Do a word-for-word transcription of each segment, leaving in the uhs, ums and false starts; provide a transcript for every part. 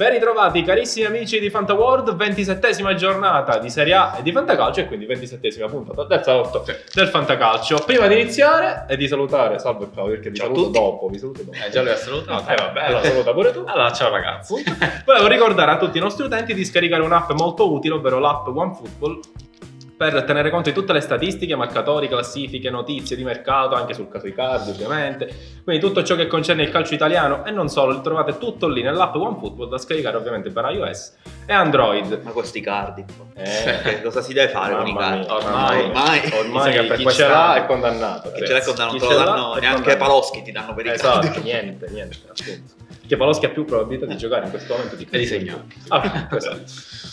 Ben ritrovati carissimi amici di FantaWorld, ventisettesima giornata di Serie A e di Fantacalcio e quindi ventisettesima puntata del salotto sì. del Fantacalcio. Prima di iniziare e di salutare, salve Claudio perché vi ciao saluto tutti. dopo, vi saluto dopo. Eh già lui ha salutato. Eh vabbè, allora saluta pure tu. Allora ciao ragazzi. Volevo ricordare a tutti i nostri utenti di scaricare un'app molto utile, ovvero l'app OneFootball, per tenere conto di tutte le statistiche, marcatori, classifiche, notizie di mercato, anche sul caso Icardi ovviamente. Quindi tutto ciò che concerne il calcio italiano e non solo, lo trovate tutto lì nell'app OneFootball, da scaricare ovviamente per iOS e Android. Ma questi Icardi, eh, cosa si deve fare con Icardi? Ormai, ormai, ormai, ormai che per chi questa... ce l'ha è condannato. Chi ce l'ha è condannato, non danno, neanche Paloschi ti danno per Icardi. Esatto, niente, niente, appunto. Che Pavoletti ha più probabilità di giocare in questo momento di e di segnare. Ah,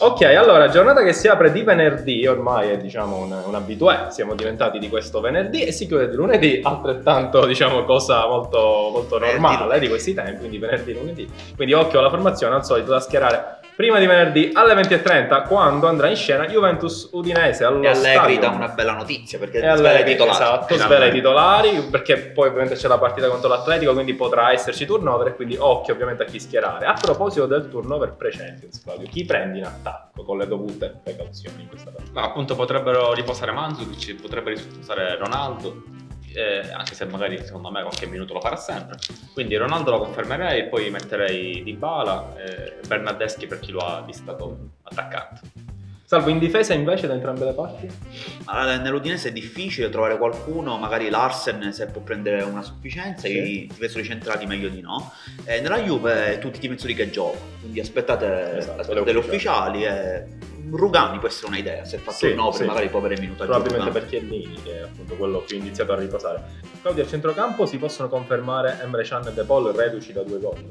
ok, allora, giornata che si apre di venerdì, ormai è diciamo un, un abitué, siamo diventati di questo venerdì e si chiude di lunedì, altrettanto diciamo cosa molto, molto normale di questi tempi, quindi venerdì, lunedì. Quindi occhio alla formazione, al solito da schierare prima di venerdì alle venti e trenta, quando andrà in scena Juventus Udinese allo stadio. E Allegri dà una bella notizia perché svela i titolari. Esatto, svela i titolari perché poi ovviamente c'è la partita contro l'Atletico, quindi potrà esserci turnover e quindi occhio ovviamente a chi schierare. A proposito del turnover pre-Champions, Claudio, chi prendi in attacco con le dovute precauzioni in questa partita? Ma appunto potrebbero riposare Mandzukic, potrebbe riposare Ronaldo, eh, anche se magari secondo me qualche minuto lo farà sempre, quindi Ronaldo lo confermerei, poi metterei Dybala e Bernardeschi per chi lo ha listato attaccante. Salvo in difesa invece da entrambe le parti? Allora, nell'Udinese è difficile trovare qualcuno, magari Larsen se può prendere una sufficienza, sì. i difensori centrali meglio di no. E nella Juve tutti i difensori che giocano, quindi aspettate, esatto, aspettate le ufficiali. E... Rugani può essere un'idea, se è fatto sì, il nove sì. magari può avere minuto a giocare. Probabilmente perché è lì che è appunto quello più iniziato a riposare. Claudio, al centrocampo si possono confermare Emre Can e De Paul, reduci da due gol.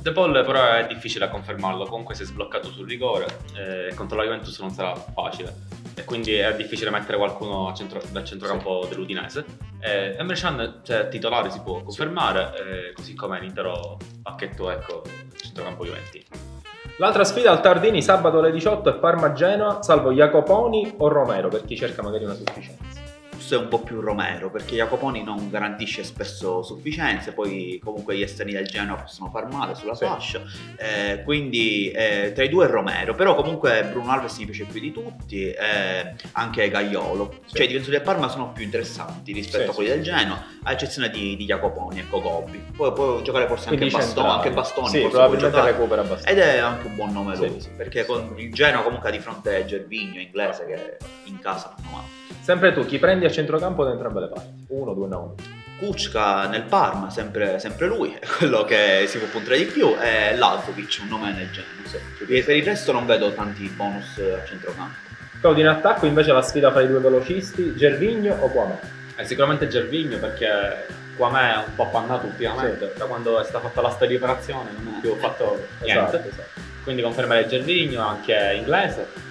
De Paul però è difficile a confermarlo, comunque si è sbloccato sul rigore, eh, contro la Juventus non sarà facile e quindi è difficile mettere qualcuno a centro, dal centrocampo sì. dell'Udinese. eh, Emre Can cioè, titolare si può confermare, eh, così come l'intero pacchetto ecco centrocampo Juventino. L'altra sfida al Tardini sabato alle diciotto è Parma-Genoa, salvo Jacoponi o Romero per chi cerca magari una sufficienza. Questo è un po' più Romero perché Jacoponi non garantisce spesso sufficienze, poi comunque gli esterni del Genoa possono far male sulla fascia, sì. eh, quindi eh, tra i due è Romero, però comunque Bruno Alves mi piace più di tutti, eh, anche Gaiolo, sì. cioè i difensori del Parma sono più interessanti rispetto sì, a quelli sì, del Genoa, a eccezione di, di Jacoponi e Gobbi. Poi può giocare forse anche Bastoni, anche Bastoni sì, probabilmente recupera Bastoni. Ed è anche un buon nome lui, sì, perché sì, con sì. il Genoa comunque ha di fronte Gervinho inglese che in casa fanno male. Sempre tu, chi prendi a centrocampo da entrambe le parti? uno, due, nove. Kučka nel Parma, sempre, sempre lui, è quello che si può puntare di più, e Lazovic, un nome nel genere. Per il resto non vedo tanti bonus a centrocampo. Claudio, in attacco invece la sfida fra i due velocisti, Gervinho o Quamè? Eh, sicuramente Gervinho perché... Quamè è un po' appannato ultimamente, sì. da quando è stata fatta la sta liberazione non ha più fatto niente, esatto, esatto. quindi confermerei Gervinho, anche inglese.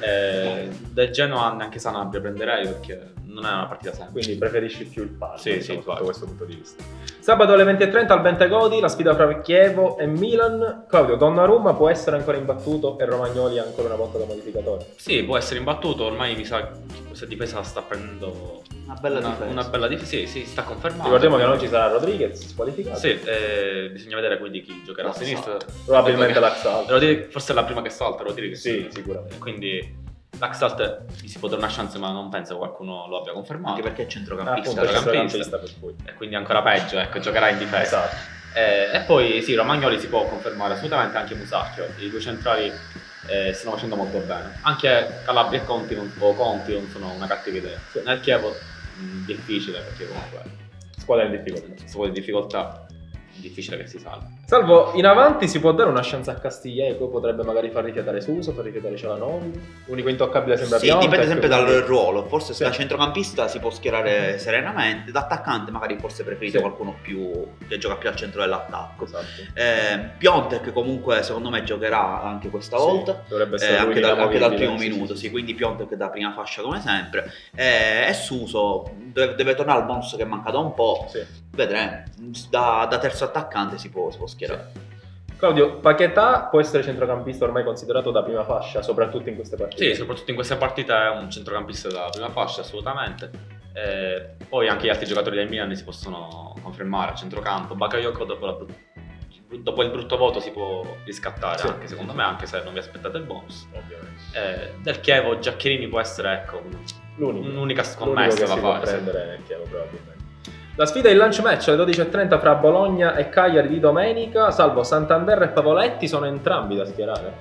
Eh, del Genoa anche Sanabria prenderei perché non è una partita semplice. Quindi preferisci più il Parma sì, sì, sotto questo punto di vista. Sabato alle venti e trenta al Bentegodi la sfida fra Chievo e Milan. Claudio, Donnarumma può essere ancora imbattuto e Romagnoli ancora una volta da modificatore? Sì, può essere imbattuto, ormai mi sa che questa difesa sta prendendo una bella una, difesa, una bella difesa. Sì, sì, sta confermando. Ricordiamo che non ci sarà Rodriguez squalificato. Sì, eh, bisogna vedere quindi chi giocherà Laxalt. a sinistra. Probabilmente Laxalt. Rodriguez, forse è la prima che salta Rodriguez. Sì, sicuramente. Quindi Laxalt gli si può dare una chance, ma non penso che qualcuno lo abbia confermato. Anche perché è centrocampista, ah, appunto, centrocampista. Per cui. E quindi ancora peggio, ecco, giocherà in difesa. Esatto. Eh, e poi sì, Romagnoli si può confermare assolutamente, anche Musacchio. I due centrali eh, stanno facendo molto bene. Anche Calabria e Conti non, o Conti non sono una cattiva idea. Sì. Nel Chievo mh, difficile perché comunque squadra in difficoltà. Squadra in difficoltà. Difficile che si salva. Salvo, in avanti si può dare una chance a Castiglieco, potrebbe magari far rifiatare Suso, far rifiatare Cialanoglu. L'unico intoccabile sembra Piontek. Sì, dipende sempre dal ruolo. Forse sì. da centrocampista si può schierare serenamente, da attaccante magari forse preferito sì. qualcuno più che gioca più al centro dell'attacco. Esatto. Eh, Piontek comunque secondo me giocherà anche questa volta, sì, dovrebbe essere eh, anche, da, anche dal primo sì, minuto, sì, sì. quindi Piontek da prima fascia come sempre. Eh, e Suso deve, deve tornare al bonus che manca da un po'. Sì. Vedremo, da, da terzo attaccante si può, si può schierare. Sì. Claudio, Paquetà può essere centrocampista ormai considerato da prima fascia, soprattutto in queste partite? Sì, soprattutto in questa partita è un centrocampista da prima fascia, assolutamente. Eh, poi anche gli altri giocatori del Milan si possono confermare a centrocampo. Bakayoko dopo la dopo il brutto voto si può riscattare, sì, anche secondo me, anche se non vi aspettate il bonus. Ovviamente. Eh, del Chievo Giaccherini può essere, ecco, l'unico, un'unica scommessa da fare. Prendere nel Chievo, probabilmente. La sfida è il lunch match alle dodici e trenta fra Bologna e Cagliari di domenica, salvo Santander e Pavoletti sono entrambi da schierare.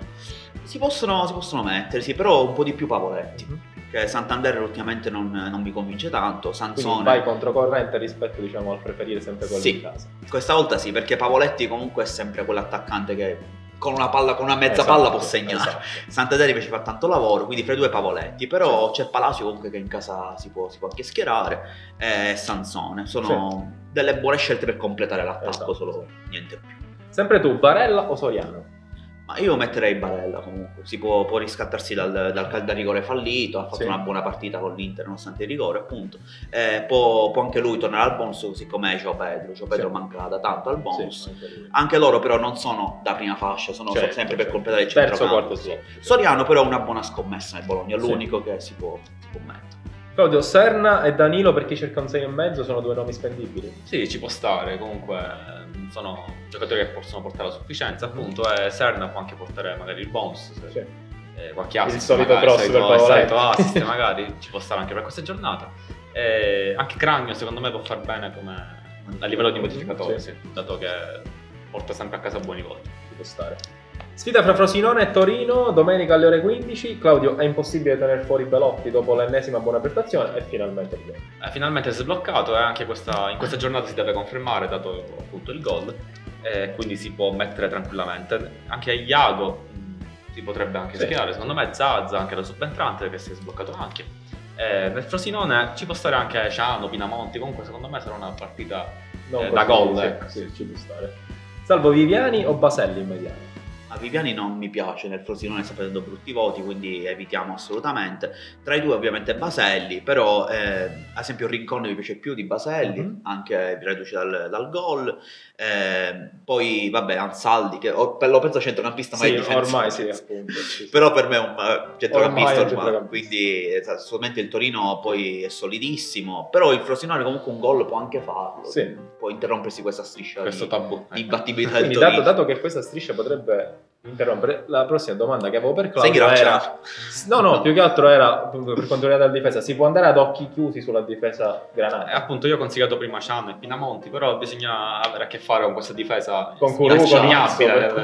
Si possono, si possono mettere, sì, però un po' di più Pavoletti. Mm-hmm. Che Santander ultimamente non, non mi convince tanto. Sansone. Quindi vai controcorrente rispetto, diciamo, al preferire sempre quello, sì, di casa. Questa volta sì, perché Pavoletti comunque è sempre quell'attaccante che con una palla, con una mezza esatto, palla può segnare. Esatto. Santander invece fa tanto lavoro, quindi fra i due Pavoletti. Però c'è Palacio comunque che in casa si può, si può anche schierare. E Sansone. Sono, certo, delle buone scelte per completare l'attacco, esatto, solo niente più. Sempre tu, Barella o Soriano? Ma io metterei Barella comunque, si può, può riscattarsi dal, dal caldo a rigore fallito, ha fatto, sì, una buona partita con l'Inter nonostante il rigore, appunto, eh, può, può anche lui tornare al bonus, siccome è Gio Pedro, Gio Pedro, sì, manca da tanto al bonus, sì, anche loro però non sono da prima fascia, sono, certo, sempre, certo, per completare il centrocampo, sì. Soriano però è una buona scommessa nel Bologna, l'unico, sì, che si può, si può mettere. Claudio, Serna e Danilo per chi cerca un sei e mezzo sono due nomi spendibili. Sì, ci può stare, comunque sono giocatori che possono portare la sufficienza, appunto, e Serna può anche portare magari il bonus, se, sì, eh, qualche assist, il solito magari, prossimo solito, per solito assist magari ci può stare anche per questa giornata, e anche Cragno secondo me può far bene come a livello di modificatore, sì, sì, dato che porta sempre a casa buoni gol, ci può stare. Sfida fra Frosinone e Torino, domenica alle ore quindici. Claudio, è impossibile tenere fuori Belotti dopo l'ennesima buona prestazione e finalmente il gol. Eh, finalmente si è sbloccato, eh, anche questa, in questa giornata si deve confermare, dato appunto il gol, eh, quindi si può mettere tranquillamente. Anche Iago mh, si potrebbe anche, sì, schierare, secondo me Zazza, anche la subentrante che si è sbloccato anche. Eh, per Frosinone ci può stare anche Ciano, Pinamonti, comunque secondo me sarà una partita eh, da gol. Sì, eh. sì, ci può stare. Salvo Viviani o Baselli immediato? A Viviani non mi piace, nel Frosinone sta prendendo brutti voti, quindi evitiamo assolutamente. Tra i due ovviamente Baselli, però eh, ad esempio Rincon mi piace più di Baselli, mm-hmm, anche riduce dal, dal gol. Eh, poi vabbè, Ansaldi, che lo penso centrocampista, ma sì, è difensore. Ormai sì, appunto. Sì, sì. Però per me è un centrocampista ormai, ormai, centrocampista. Quindi solamente il Torino poi è solidissimo, però il Frosinone comunque un gol può anche farlo, sì, può interrompersi questa striscia, questo di, tabù, di imbattibilità del Torino. Dato, dato che questa striscia potrebbe interrompere, la prossima domanda che avevo per Claudio era, no, no, no, più che altro era per quanto riguarda la difesa, si può andare ad occhi chiusi sulla difesa granata? Eh, appunto, io ho consigliato prima Ciano e Pinamonti, però bisogna avere a che fare con questa difesa con Culù, con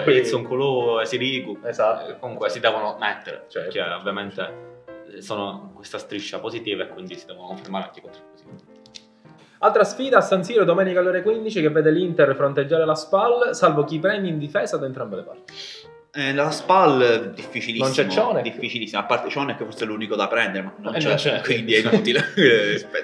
Izzo, Culù e Sirigu, esatto, comunque si devono mettere, cioè, perché ovviamente sono questa striscia positiva e quindi si devono confermare anche contro il positivo. Altra sfida a San Siro domenica alle ore quindici che vede l'Inter fronteggiare la S P A L, salvo chi prende in difesa da entrambe le parti. Eh, la S P A L difficilissimo, non c'è Cione, difficilissimo, a parte Cione che forse è l'unico da prendere, ma non, eh, c'è, non c'è, quindi è inutile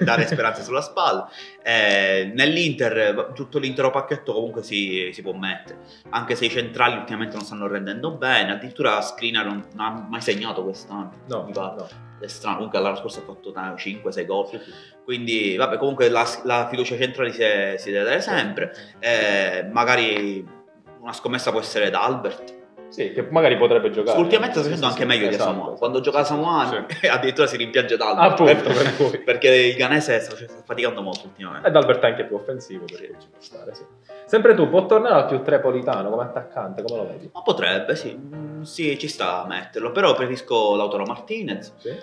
dare speranze sulla S P A L. Eh, nell'Inter tutto l'intero pacchetto comunque si, si può mettere, anche se i centrali ultimamente non stanno rendendo bene, addirittura Skriniar non, non ha mai segnato quest'anno, no, mi pare, no, è strano, comunque l'anno scorso ha fatto cinque sei gol, sì, sì, quindi vabbè, comunque la, la fiducia centrale si, è, si deve dare sempre, eh, magari una scommessa può essere D'Albert, sì, che magari potrebbe giocare ultimamente, sta facendo anche sì, meglio, esatto, di Samoa, quando gioca Samoa, sì, addirittura si rimpiange D'Albert, appunto, per cui, perché il Ganese sta, sta faticando molto ultimamente, e D'Albert è anche più offensivo, perché sì, ci può stare, sì. Sempre tu, può tornare al più Trepolitano come attaccante, come lo vedi? Ma potrebbe, sì, sì, ci sta a metterlo, però preferisco Lautaro Martinez, sì,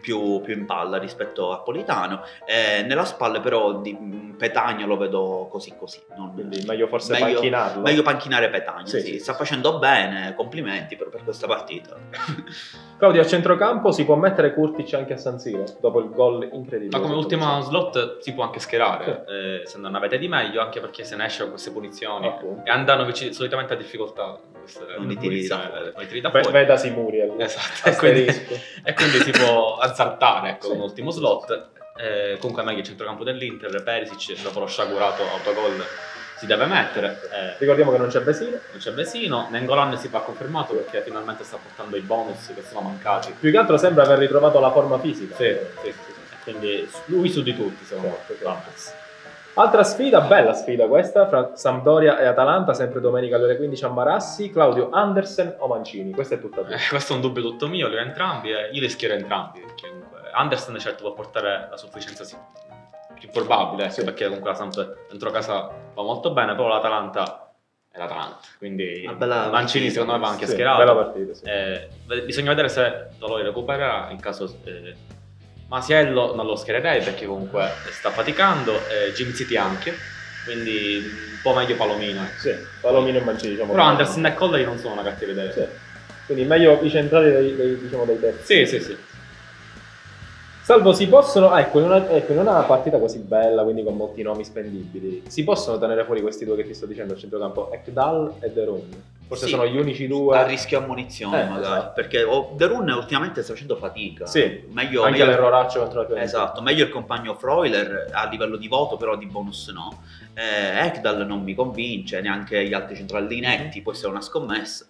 più, più in palla rispetto a Politano, eh, nella spalla però di Petagna lo vedo così così, non, quindi meglio forse meglio, panchinarlo, meglio panchinare Petagna, sì, sì, sì, sta facendo bene, complimenti per, per questa partita. Claudio, a centrocampo si può mettere Kurtic anche a San Siro dopo il gol incredibile, ma come ultima slot si può anche schierare, sì, eh, se non avete di meglio, anche perché se ne esce con queste punizioni, appunto, e Andanovic solitamente ha difficoltà, non li tiri da fuori, Beh, vedasi Muriel, esatto, e quindi, e quindi si può azzartare, ecco, sì, un ultimo slot, eh, comunque è meglio il centrocampo dell'Inter. Perisic dopo lo sciagurato autogol si deve mettere, eh, ricordiamo che non c'è Vesino, non c'è Vesino, Nengolan si va confermato perché finalmente sta portando i bonus che sono mancati, più che altro sembra aver ritrovato la forma fisica, sì, eh, sì, sì, sì, quindi lui su di tutti secondo me, sì. Altra sfida, bella sfida questa, fra Sampdoria e Atalanta, sempre domenica alle ore quindici a Marassi. Claudio, Andersen o Mancini? Questa è tutta tua. Eh, questo è un dubbio tutto mio, li ho entrambi, eh, io li schiero entrambi, perché comunque Andersen certo può portare la sufficienza sì, più probabile, sì, perché comunque la Samp dentro casa va molto bene, però l'Atalanta l'Atalanta, quindi Mancini partita, secondo me va anche sì, schierato. Bella partita, sì. eh, bisogna vedere se Doloi recupererà, in caso eh, Masiello non lo schiererei perché comunque sta faticando, eh, Jim City anche, quindi un po' meglio Palomino. Eh. Sì, Palomino e Mancini, diciamo. Però Anderson e Colley non sono una cattiva idea. Sì. Quindi meglio i centrali dei, dei, diciamo, dei terzi. Sì, sì, sì. Salvo si possono, ah, ecco, in una, ecco, in una partita così bella, quindi con molti nomi spendibili, si possono tenere fuori questi due che ti sto dicendo al centrocampo, Ekdal e Derun. Forse sì, sono gli unici due a rischio ammonizione, eh, magari, esatto. Perché Derun ultimamente sta facendo fatica. Sì, meglio, anche l'erroraccio contro la Fiorentina. Esatto, meglio il compagno Freuler a livello di voto, però di bonus no. Eh, Ekdal non mi convince, neanche gli altri centrali Linetti, può essere una scommessa.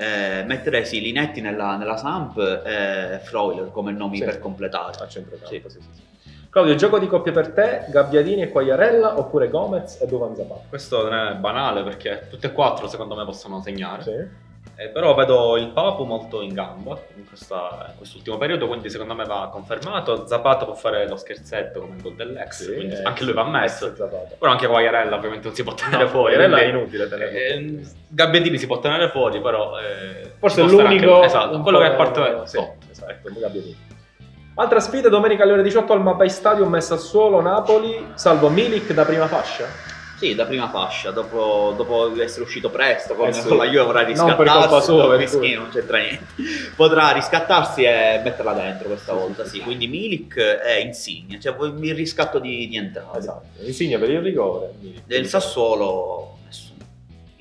Eh, mettere sì, Linetti nella, nella Samp e eh, Freuler come nomi sì, per completare a centrocampo, sì. Sì, sì, sì. Claudio, gioco di coppia per te, Gabbiadini e Quagliarella oppure Gomez e Duvan Zapata? Questo non è banale perché tutte e quattro secondo me possono segnare, sì. eh, però vedo il Papu molto in gamba in, questa, in quest'ultimo periodo, quindi secondo me va confermato. Zapata può fare lo scherzetto come il gol dell'ex, sì, quindi eh, anche lui va messo, però anche Quagliarella ovviamente non si può tenere no, fuori, quindi, è inutile tenere fuori. Eh, Gabbiadini si può tenere fuori, però eh, forse è l'unico anche, esatto, quello che è parte eh, sì, oh, esatto, Gabbiadini. Altra sfida domenica alle ore diciotto al Mapai Stadium, messa al suolo Napoli. Salvo Milik da prima fascia. Sì, da prima fascia, dopo, dopo essere uscito presto con, eh sì. con la Juve vorrà riscattarsi, non per colpa sua, rischio, non c'entra niente. Potrà riscattarsi e metterla dentro questa sì, volta, sì, sì. Quindi Milik è Insigne, cioè il riscatto di, di entrata. Esatto, Insigne per il rigore. Milik. Del Sassuolo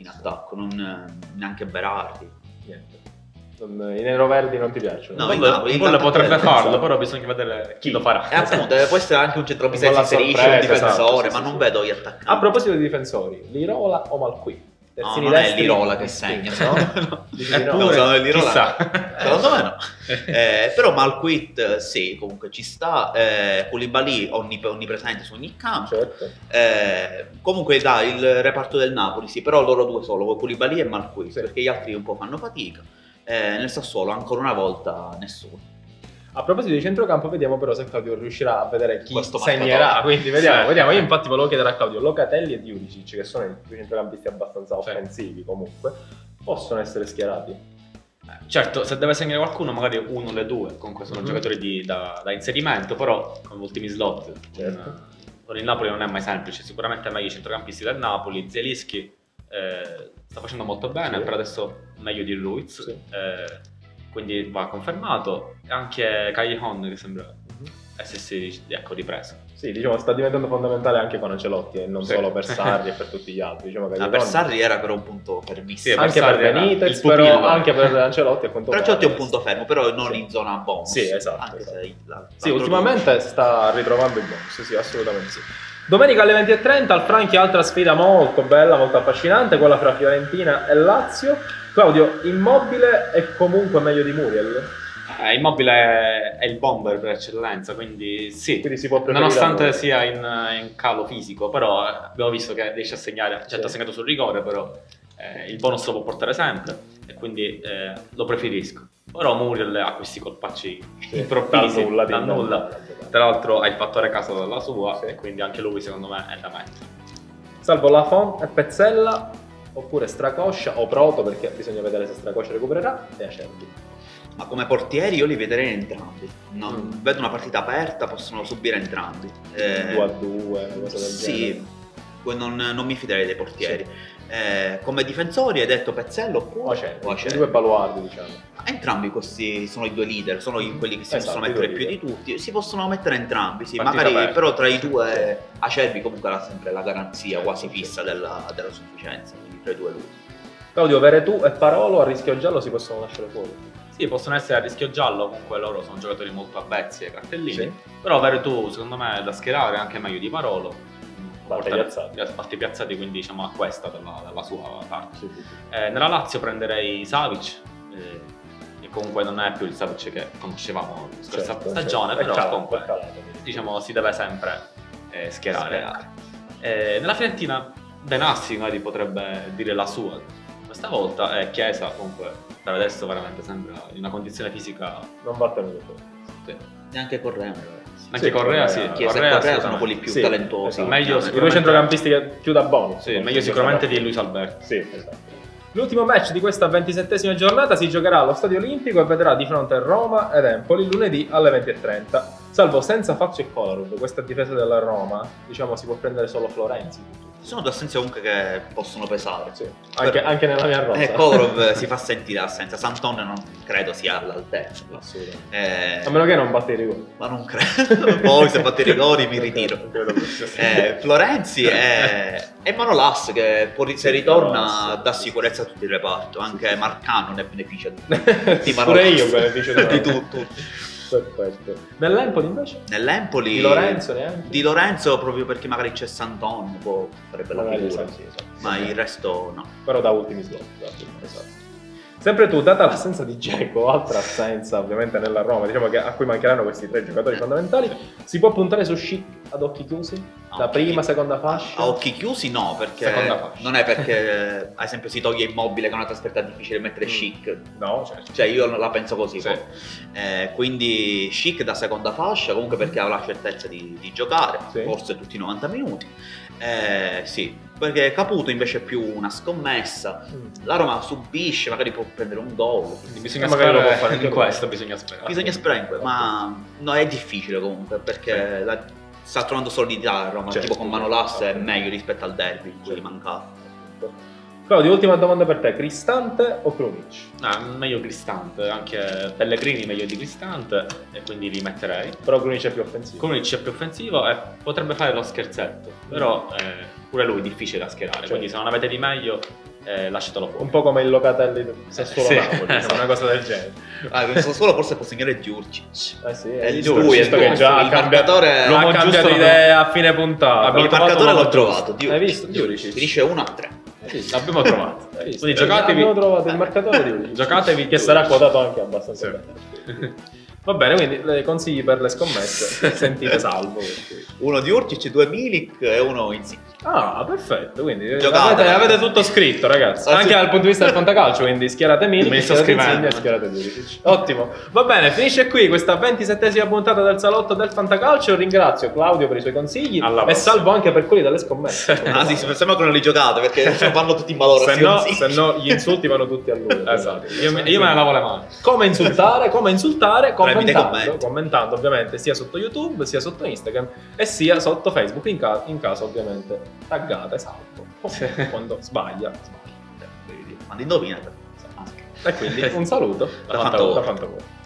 attacco, non neanche Berardi, niente. Non, i neroverdi non ti piacciono? No, no, quello potrebbe farlo, però bisogna vedere chi lo farà. E appunto, può essere anche un centrocampista che si inserisce, un difensore, esatto, ma sì, non sì. vedo gli attaccanti. A proposito di difensori, Lirola o Malqui? No, non è Lirola che segna, no? no. Eppure, no, Lirola, chissà. Secondo me no. Eh, però Malquit sì, comunque ci sta. Eh, Koulibaly onnip onnipresente su ogni campo. Certo. Eh, comunque dà il reparto del Napoli, sì, però loro due solo, Koulibaly e Malquit, sì. perché gli altri un po' fanno fatica. Eh, nel Sassuolo ancora una volta nessuno. A proposito di centrocampo, vediamo però se Claudio riuscirà a vedere chi questo segnerà. Quindi vediamo, sì. vediamo. Io infatti volevo chiedere a Claudio, Locatelli e Diuricic, che sono i due centrocampisti abbastanza offensivi sì. comunque, possono essere schierati? Certo, se deve segnare qualcuno, magari uno le due, comunque sono mm-hmm. giocatori di, da, da inserimento, però con gli ultimi slot certo. con il Napoli non è mai semplice, sicuramente è meglio i centrocampisti del Napoli. Zielinski eh, sta facendo molto bene, sì. per adesso meglio di Ruiz. Sì. Eh, quindi va confermato, anche Callejon che sembra mm-hmm. essersi ecco, ripreso. Sì, diciamo sta diventando fondamentale anche con Ancelotti e eh, non sì. solo per Sarri e per tutti gli altri. Diciamo, ah, per Sarri era però un punto fermo. Sì, anche per, per Benitez, però anche per Ancelotti è un punto fermo. Ancelotti è un punto fermo, però non sì. in zona bonus. Sì, esatto. Anche esatto. Se la, sì, ultimamente bonus. sta ritrovando il bonus, sì, assolutamente sì. Domenica alle venti e trenta al Franchi, altra sfida molto bella, molto affascinante, quella fra Fiorentina e Lazio. Claudio, Immobile è comunque meglio di Muriel? Eh, Immobile è, è il bomber per eccellenza, quindi sì, quindi si può nonostante sia in, in calo fisico, però abbiamo visto che riesce a segnare, certo sì. ha segnato sul rigore, però eh, il bonus lo può portare sempre e quindi eh, lo preferisco. Però Muriel ha questi colpacci sì. improvvisi, da nulla, da nulla. nulla. Tra l'altro ha il fattore casa dalla sua sì. e quindi anche lui secondo me è da mettere. Salvo Lafont e Pezzella. Oppure Stracoscia o Proto, perché bisogna vedere se Stracoscia recupererà, e Acerbi. Ma come portieri io li vedrei entrambi. Non mm. vedo una partita aperta, possono subire entrambi. Eh, due a due, una cosa del sì, genere. Non, non mi fiderei dei portieri. Sì. Eh, come difensori hai detto Pezzella oppure Acerbi. Acerbi. Due baluardi, diciamo. Entrambi questi sono i due leader, sono i, quelli che si esatto, possono mettere più di tutti. Si possono mettere entrambi, sì, magari aperta. Però tra i due Acerbi comunque ha sempre la garanzia quasi fissa della, della sufficienza. Due lui. Claudio, Veretù e Parolo a rischio giallo si possono lasciare fuori? Sì, possono essere a rischio giallo, comunque loro sono giocatori molto avvezzi ai cartellini, sì. però Veretù secondo me è da schierare, anche meglio di Parolo, batte piazzati. Batte piazzati, quindi diciamo a questa dalla, dalla sua parte. Sì, sì, sì. Eh, nella Lazio prenderei Savic, eh, che comunque non è più il Savic che conoscevamo la scorsa certo, stagione, certo. però calato, comunque calato, diciamo si deve sempre eh, schierare. Eh, nella Fiorentina Benassi magari potrebbe dire la sua, questa volta è Chiesa, comunque per adesso veramente sembra in una condizione fisica non batte molto, neanche Correa. Anche sì, Correa, sì. Chiesa Correa, e Correa sono quelli più sì, talentuosi. Esatto. Meglio, i due centrocampisti che più da buono. Sì, meglio sicuramente di Luis Alberto. Sì, esatto. L'ultimo match di questa ventisettesima giornata si giocherà allo Stadio Olimpico e vedrà di fronte a Roma ed Empoli lunedì alle venti e trenta. Salvo senza Fazio e Colorup, questa difesa della Roma, diciamo, si può prendere solo Florenzi. Sono due assenze comunque che possono pesare. Sì. Anche, per... anche nella mia rosa. Eh, Colorup si fa sentire l'assenza. Santon non credo sia all'altezza. Eh... A meno che non batte i rigori. Ma non credo. Poi se batte i rigori mi ritiro. eh, Florenzi è... è Manolas che può... se ritorna dà sicurezza a tutto il reparto. Anche Marcano ne beneficia di Manolas. Pure io beneficio di tutto. Perfetto. Nell'Empoli invece? Nell'Empoli di Lorenzo neanche? Di Lorenzo proprio perché magari c'è Santon, può fare bella magari figura, sì, esatto. Ma sì, il resto no. Però da ultimi slot, da ultimi, esatto. Sempre tu, data l'assenza di Dzeko, altra assenza ovviamente nella Roma, diciamo che a cui mancheranno questi tre giocatori fondamentali, si può puntare su Schick ad occhi chiusi? A la occhi prima, chi... seconda fascia? A occhi chiusi no, perché non è perché ad esempio si toglie Immobile che è una trasferta difficile mettere mm. Schick. No, certo. Cioè io la penso così. Sì. Eh, quindi Schick da seconda fascia, comunque perché ha la certezza di, di giocare, sì, forse tutti i novanta minuti. Eh, sì, perché Caputo invece è più una scommessa. Mm. La Roma subisce, magari può prendere un gol. Quindi bisogna sperare, lo può fare anche questo, bisogna sperare. Bisogna sperare in questo, ma no, è difficile comunque perché sì, la, sta trovando solidità la Roma, certo, tipo con Manolas è meglio rispetto al derby in cui certo mancava. Claudio, ultima domanda per te, Cristante o Krunic? No, meglio Cristante, anche Pellegrini meglio di Cristante e quindi li metterei. Però Krunic è più offensivo. Krunic è più offensivo e potrebbe fare lo scherzetto, però eh, pure lui è difficile da schierare, cioè, quindi se non avete di meglio eh, lasciatelo fuori. Un po' come il Locatelli Sassuolo, sì, Napoli, esatto, una cosa del genere. Ah, il Sassuolo forse può segnare Djurcic. Eh sì, è lui, è che già il marcatore l'uomo ha cambiato idea a fine puntata. Il marcatore l'ho trovato, hai visto? Djurcic finisce uno a tre. Sì, l'abbiamo trovato. Quindi giocatevi. Abbiamo trovato il marcatore di lui. Giocatevi che sarà quotato anche abbastanza bene. Va bene, quindi le consigli per le scommesse sentite Salvo. Uno di Urcic, due Milik e uno Insigne. Ah, perfetto, quindi avete, avete tutto scritto, ragazzi. Anche dal punto di vista del fantacalcio, quindi schierate Milik, mi sto scrivendo, schierate Urcic. Ottimo. Va bene, finisce qui questa ventisettesima puntata del salotto del fantacalcio. Ringrazio Claudio per i suoi consigli e Salvo anche per quelli delle scommesse. Ah sì, sembra che non li giocate perché vanno tutti in malora. Se no, se no gli insulti vanno tutti a lui. Esatto. Io, io me ne lavo le mani. Come insultare, come insultare, come Commentando, commentando ovviamente sia sotto YouTube, sia sotto Instagram e sia sotto Facebook, in, ca in caso ovviamente taggate Salvo quando sbaglia, sbaglia. Quando indovina. E quindi un saluto da, da Fantacalcio.